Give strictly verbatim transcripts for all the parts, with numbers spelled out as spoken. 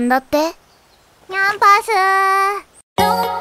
なんだってニャンパス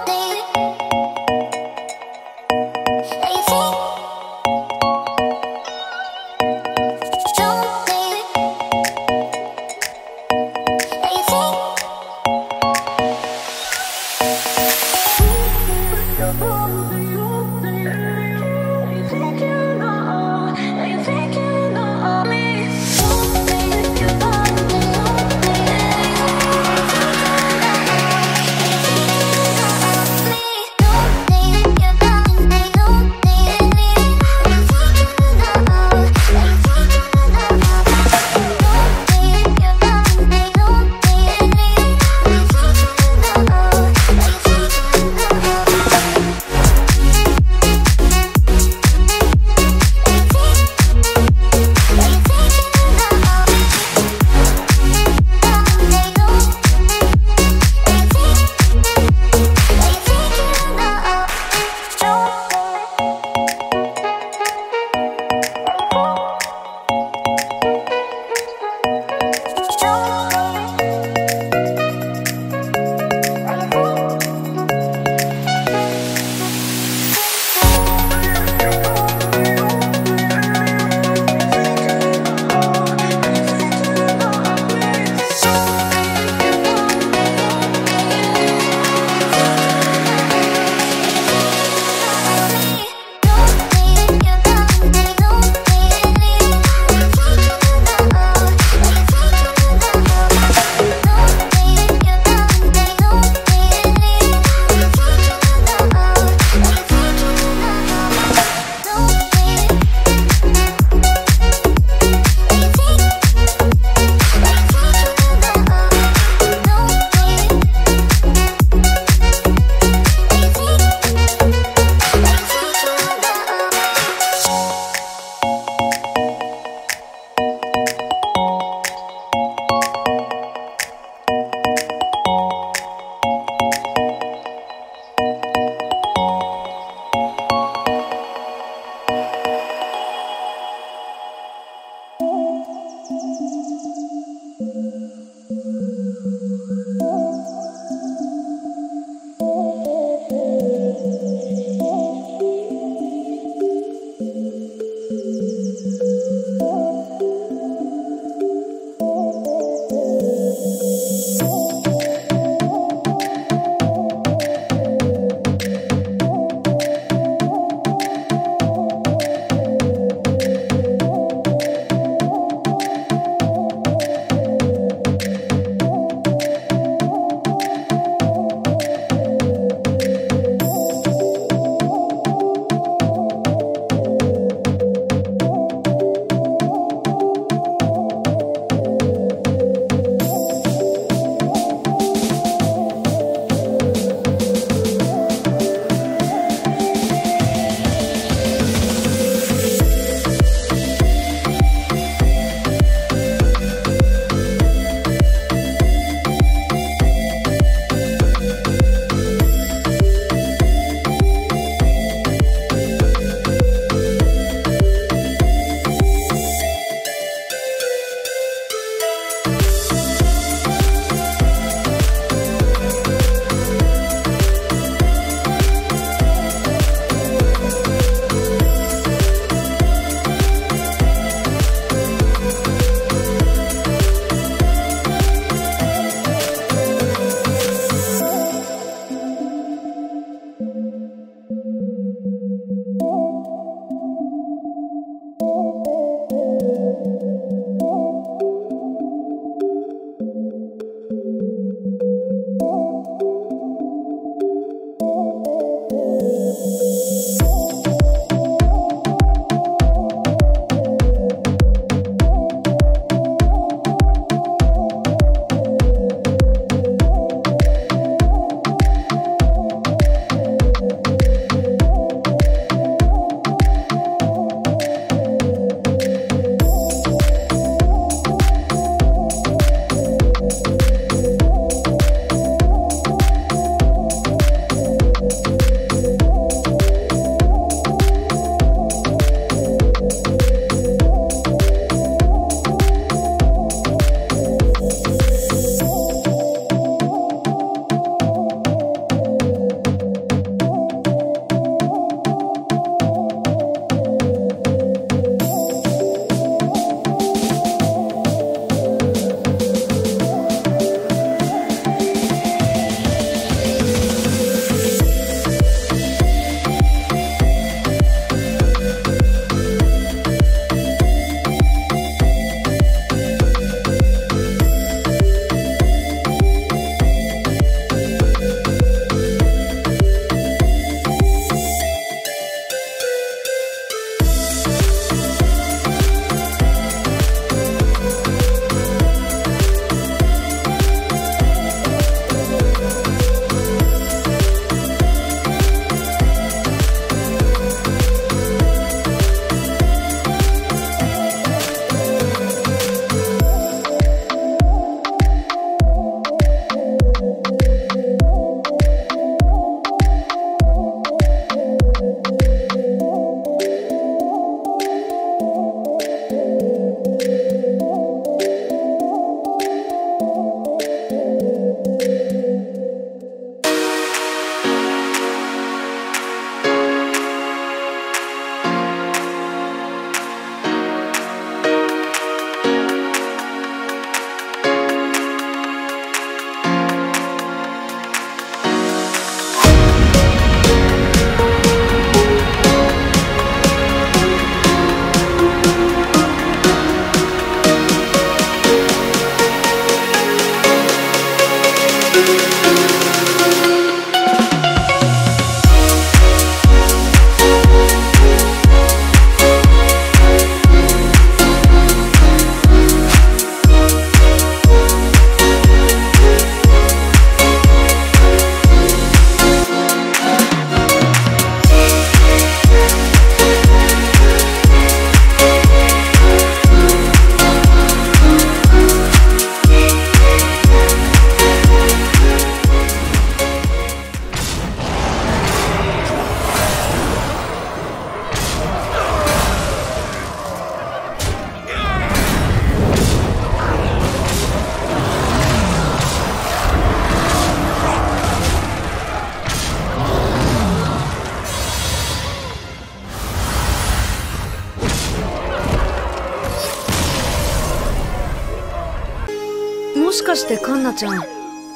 もしかしてカンナちゃん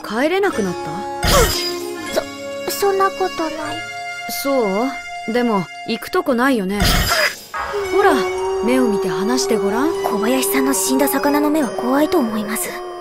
帰れなくなった？そそんなことない。そう？でも行くとこないよね。ほら、目を見て話してごらん。小林さんの死んだ魚の目は怖いと思います。